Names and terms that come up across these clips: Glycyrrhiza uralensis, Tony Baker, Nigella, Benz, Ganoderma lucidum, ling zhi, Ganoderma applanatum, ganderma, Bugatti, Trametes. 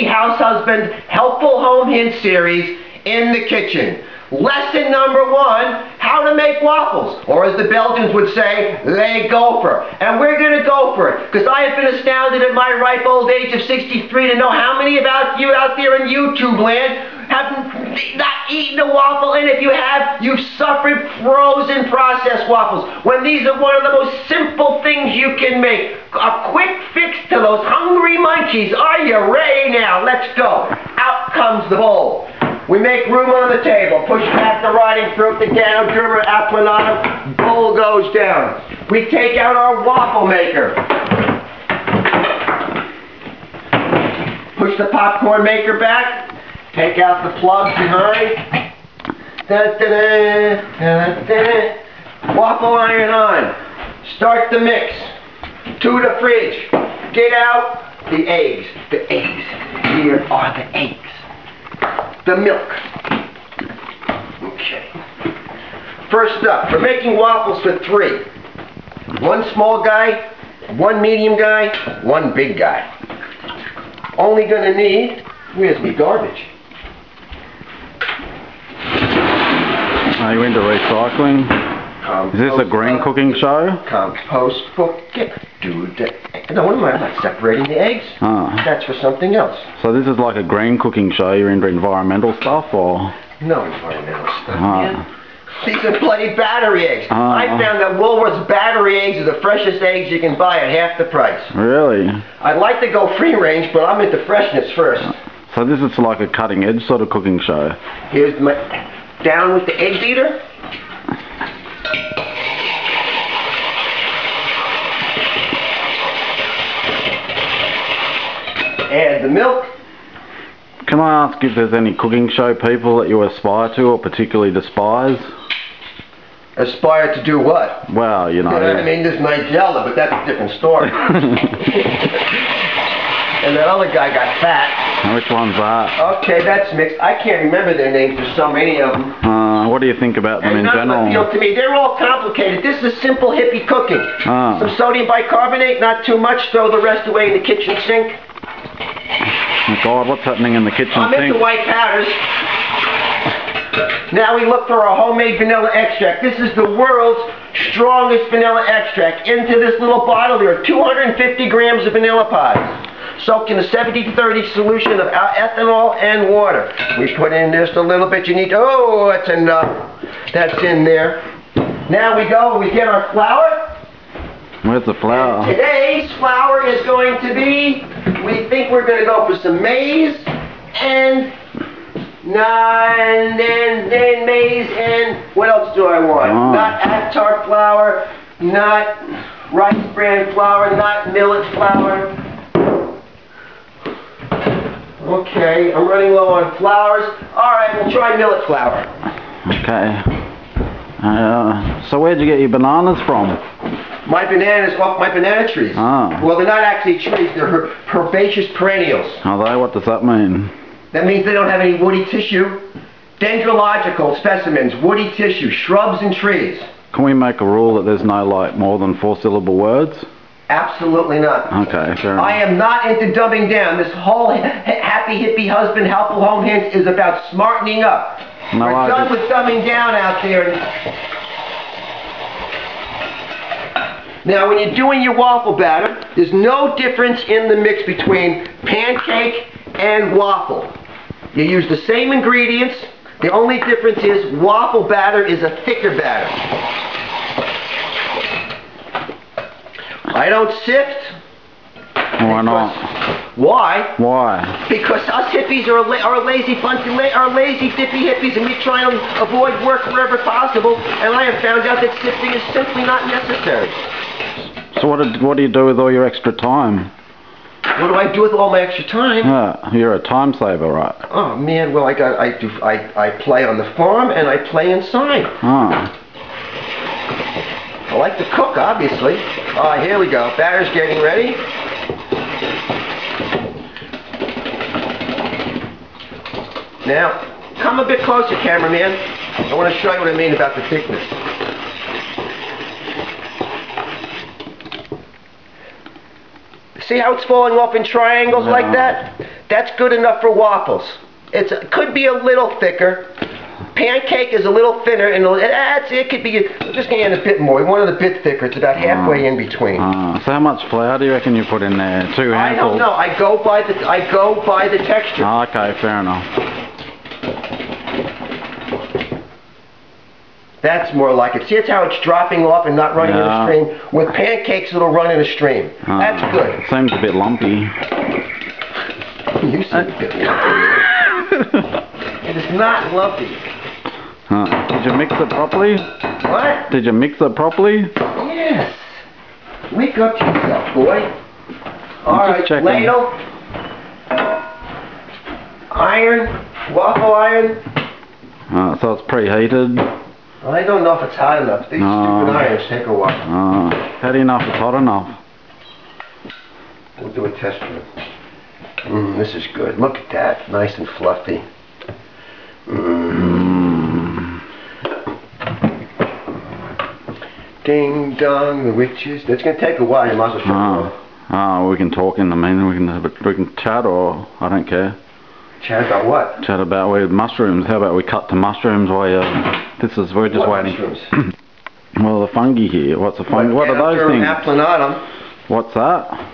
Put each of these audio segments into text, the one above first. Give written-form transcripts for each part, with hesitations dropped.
50 House Husband Helpful Home Hint Series in the kitchen. Lesson number one, how to make waffles, or as the Belgians would say, les gaufres. And we're going to go for it, because I have been astounded at my ripe old age of 63 to know how many of you out there in YouTube land have not eaten a waffle, and if you have, you've suffered frozen processed waffles, when these are one of the most simple things you can make. A quick fix to those hungry munchies. Are you ready now? Let's go. Out comes the bowl. We make room on the table, push back the rotting fruit, the Ganoderma applanatum, bowl goes down. We take out our waffle maker. Push the popcorn maker back, take out the plug behind. Waffle iron on. Start the mix. To the fridge. Get out the eggs. The eggs. Here are the eggs. The milk. Okay. First up, we're making waffles for three. One small guy, one medium guy, one big guy. Only gonna need, where's my garbage? Are you into recycling? Compost. Is this a green cooking show? Compost bucket. No, what am I? I'm not separating the eggs. Oh. That's for something else. So this is like a green cooking show. You're into environmental stuff, or? No environmental stuff. Oh. These are bloody battery eggs. Oh. I found that Woolworth's battery eggs are the freshest eggs you can buy at half the price. Really? I'd like to go free range, but I'm into freshness first. So this is like a cutting edge sort of cooking show. Here's my... Down with the egg beater. Add the milk. Can I ask if there's any cooking show people that you aspire to or particularly despise? Aspire to do what? Well, you know... I mean, there's Nigella, but that's a different story. And that other guy got fat. Which one's that? Okay, that's mixed. I can't remember their names. There's so many of them. What do you think about them in general? Appeal to me. They're all complicated. This is simple hippie cooking. Some sodium bicarbonate, not too much. Throw the rest away in the kitchen sink. Oh God, what's happening in the kitchen sink? I'm into white powders. Now we look for our homemade vanilla extract. This is the world's strongest vanilla extract. Into this little bottle, there are 250 grams of vanilla pods. Soaked in a 70-30 solution of ethanol and water. We put in just a little bit. You need to, oh, that's enough. That's in there. Now we go, we get our flour. Where's the flour? And today's flour is going to be, we think we're going to go for some maize and maize and what else do I want? Oh. Not attar flour, not rice bran flour, not millet flour. Okay, I'm running low on flours. Alright, we'll try millet flour. Okay. So where'd you get your bananas from? My bananas off my banana trees. Oh. Well, they're not actually trees, they're herbaceous perennials. Are they? What does that mean? That means they don't have any woody tissue. Dendrological specimens, woody tissue, shrubs and trees. Can we make a rule that there's no, like, more than 4-syllable words? Absolutely not. Okay, fair enough. I am not into dumbing down. This whole happy hippie husband helpful home hint is about smartening up. No, we're done with dumbing down out there. Now, when you're doing your waffle batter, there's no difference in the mix between pancake and waffle. You use the same ingredients. The only difference is waffle batter is a thicker batter. I don't sift. Why not? Why? Why? Because us hippies are lazy dippy hippies, and we try and avoid work wherever possible, and I have found out that sifting is simply not necessary. So what do you do with all your extra time? What do I do with all my extra time? You're a time saver, right? Oh man, well I play on the farm and I play inside. Oh. I like to cook, obviously. Here we go. Batter's getting ready. Now, come a bit closer, cameraman. I want to show you what I mean about the thickness. See how it's falling off in triangles like that? That's good enough for waffles. It could be a little thicker. Pancake is a little thinner, and it could be just going to add a bit more. We want it a bit thicker. It's about halfway in between. So how much flour do you reckon you put in there? 2 handfuls? I don't know. I go by the texture. Oh, okay, fair enough. That's more like it. See, it's how it's dropping off and not running in a stream. With pancakes, it'll run in a stream. That's good. Seems a bit lumpy. You seem a bit lumpy. It is not lumpy. Did you mix it properly? What? Did you mix it properly? Yes. Wake up yourself, boy. Alright, ladle, iron, waffle iron. So it's preheated? I don't know if it's hot enough. These stupid irons take a while. How do you know if it's hot enough? We'll do a test run. This is good. Look at that. Nice and fluffy. Ding dong, the witches. That's gonna take a while. You might as well shut it off. We can talk in the meantime. We can chat, or I don't care. Chat about what? Chat about mushrooms. How about we cut to mushrooms? We're just waiting. Mushrooms? Well, the fungi here. What's the fungi? What are those things? Applanatum. What's that?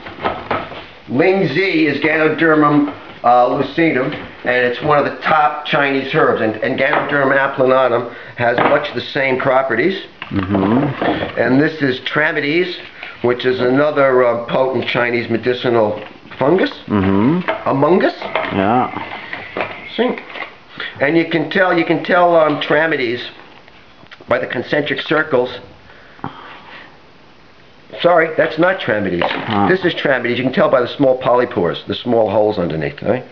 Ling zhi is Ganoderma lucidum, and it's one of the top Chinese herbs, and Ganoderma applanatum has much the same properties. And this is Trametes, which is another potent Chinese medicinal fungus. Among us. Yeah. See? And you can tell Trametes by the concentric circles. Sorry, that's not Trametes. This is Trametes. You can tell by the small polypores, the small holes underneath, right?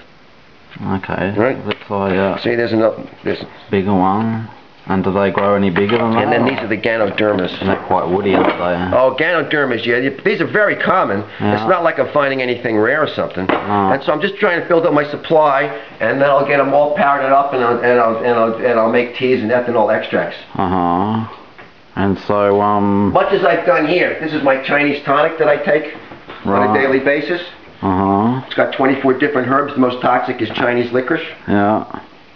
Okay. Right? That's all, yeah. See, there's another... There's bigger one. And do they grow any bigger than that? And then these are the Ganodermas. They're quite woody, aren't they? Oh, Ganodermas, yeah. These are very common. Yeah. It's not like I'm finding anything rare or something. And so I'm just trying to build up my supply, and then I'll get them all powdered up, and I'll make teas and ethanol extracts. And so, much as I've done here, this is my Chinese tonic that I take on a daily basis. It's got 24 different herbs. The most toxic is Chinese licorice. Yeah.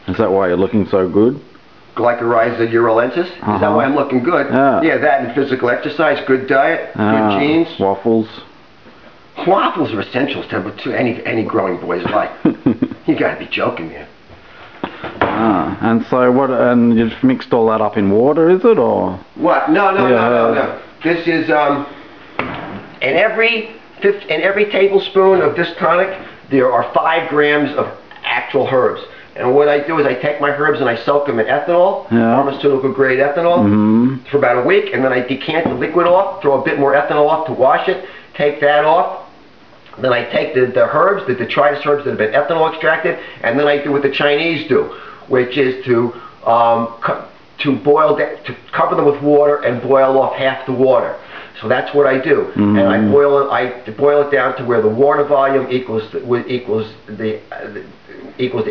Is that why you're looking so good? Glycyrrhiza uralensis. Is that why I'm looking good? Yeah. Yeah, that and physical exercise, good diet, good genes. Waffles. Waffles are essentials to any growing boy's life. You gotta be joking there. And so what? And you've mixed all that up in water, is it, or what? No. This is in every tablespoon of this tonic there are 5 grams of actual herbs. And what I do is I take my herbs and I soak them in ethanol, pharmaceutical grade ethanol, for about a week, and then I decant the liquid off, throw a bit more ethanol off to wash it, take that off. Then I take the herbs, the detritus herbs that have been ethanol extracted, and then I do what the Chinese do, which is to cover them with water and boil off half the water. So that's what I do, and I boil it down to where the water volume equals the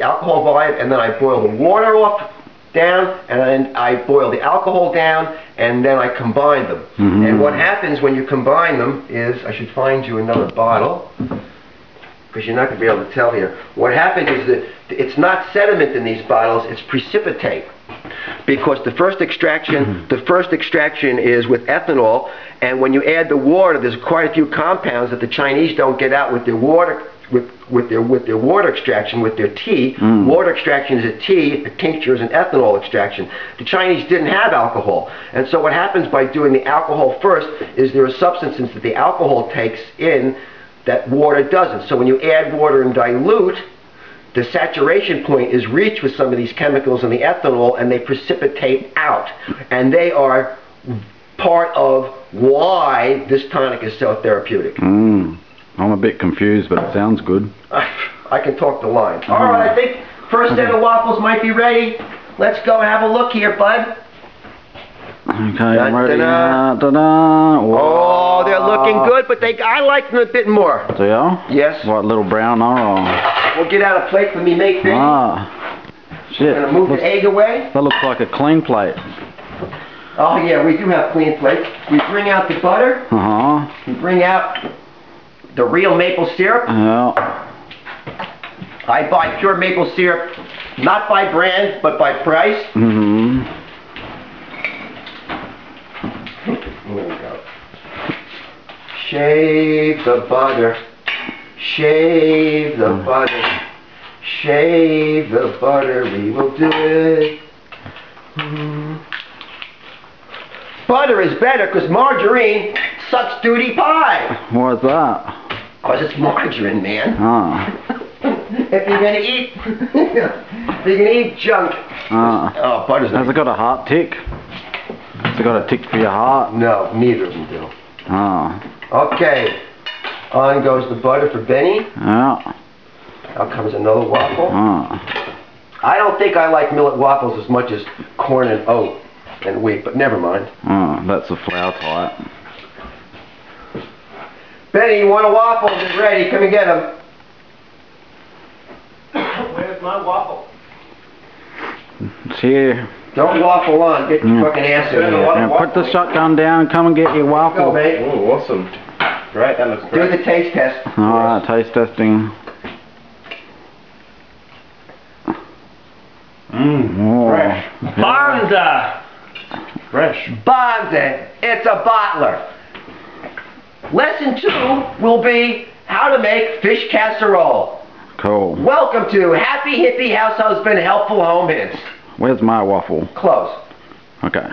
alcohol volume, and then I boil the water off down, and then I boil the alcohol down, and then I combine them. And what happens when you combine them is, I should find you another bottle, because you're not going to be able to tell here. What happens is that it's not sediment in these bottles, it's precipitate. Because the first extraction is with ethanol, and when you add the water, there's quite a few compounds that the Chinese don't get out with their water. With their water extraction, with their tea. Water extraction is a tea, a tincture is an ethanol extraction. The Chinese didn't have alcohol. And so what happens by doing the alcohol first is there are substances that the alcohol takes in that water doesn't. So when you add water and dilute, the saturation point is reached with some of these chemicals in the ethanol, and they precipitate out. And they are part of why this tonic is so therapeutic. I'm a bit confused, but it sounds good. I can talk the line. Alright, I think first set of waffles might be ready. Let's go have a look here, bud. Okay, I'm ready. Oh, they're looking good, but I like them a bit more. Do you? Yes. What, little brown are? We'll get out a plate for me, mate. Shit. Gonna move the egg away. That looks like a clean plate. Oh yeah, we do have clean plates. We bring out the butter. We bring out the real maple syrup. I buy pure maple syrup, not by brand, but by price. Mm-hmm. There we go. Shave the butter. Shave the butter. Shave the butter. We will do it. Butter is better because margarine sucks duty pie. What's that? Because it's margarine, man. Oh. If you're going to eat, if you're going to eat junk. Oh, butter's not. Has it got a heart tick? Has it got a tick for your heart? No, neither of them do. Oh. Okay. On goes the butter for Benny. Yeah. Out comes another waffle. I don't think I like millet waffles as much as corn and oat and wheat, but never mind. That's a flour type. Benny, you want a waffle? It's ready. Come and get them. Where's my waffle? It's here. Don't waffle on. Get your fucking ass in there. Put the shotgun down. Come and get your waffle. Oh, awesome. Right, that looks great. Do the taste test. Alright, taste testing. Fresh. Bonza! Fresh. Bonza. It's a bottler. Lesson 2 will be how to make fish casserole. Cool. Welcome to Happy Hippie House Husband Helpful Home Hints. Where's my waffle? Close. Okay.